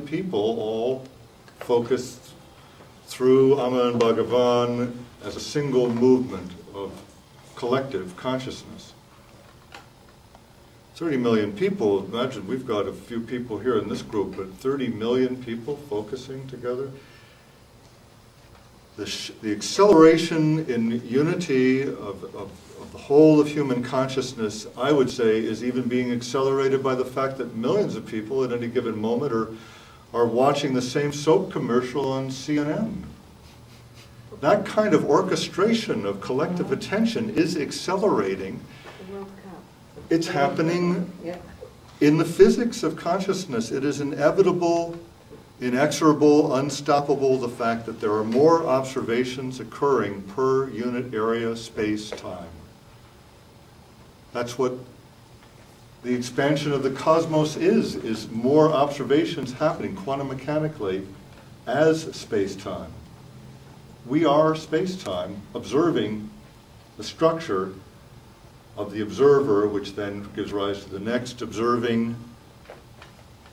People all focused through Amma and Bhagavan as a single movement of collective consciousness. 30 million people, imagine we've got a few people here in this group, but 30 million people focusing together. The acceleration in unity of the whole of human consciousness, I would say, is even being accelerated by the fact that millions of people at any given moment are watching the same soap commercial on CNN. That kind of orchestration of collective attention is accelerating. It's happening in the physics of consciousness. It is inevitable, inexorable, unstoppable, the fact that there are more observations occurring per unit area, space, time. That's what the expansion of the cosmos is more observations happening quantum mechanically as space-time. We are space-time observing the structure of the observer, which then gives rise to the next observing,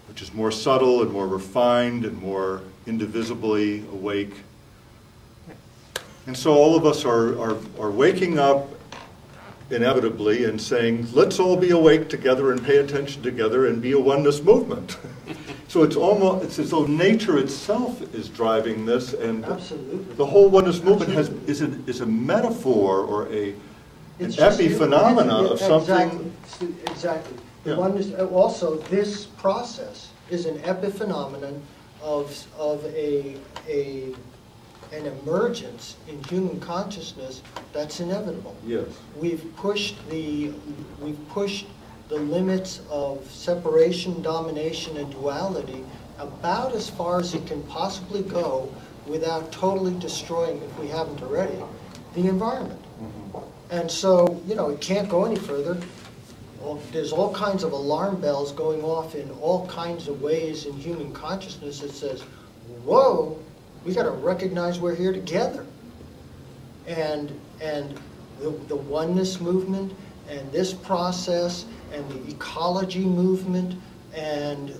which is more subtle and more refined and more indivisibly awake. And so all of us are waking up inevitably and saying, let's all be awake together and pay attention together and be a oneness movement. So it's almost, it's as though nature itself is driving this, and the whole oneness movement is a metaphor or an epiphenomena of something. Exactly. Yeah. Also, this process is an epiphenomenon of an emergence in human consciousness that's inevitable. Yes, we've pushed the limits of separation, domination, and duality about as far as it can possibly go without totally destroying, if we haven't already, the environment. Mm-hmm. And so, you know, it can't go any further. There's all kinds of alarm bells going off in all kinds of ways in human consciousness that says, whoa, we got to recognize we're here together. And the oneness movement and this process and the ecology movement and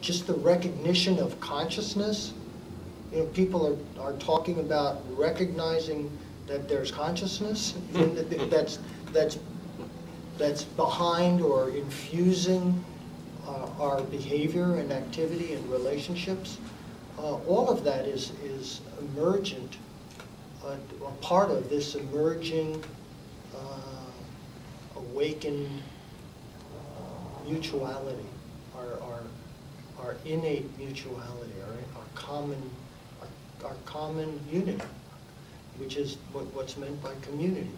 just the recognition of consciousness. You know, people are talking about recognizing that there's consciousness that's behind or infusing our behavior and activity and relationships. All of that is emergent, a part of this emerging, awakened mutuality, our innate mutuality, our common unity, which is what's meant by community.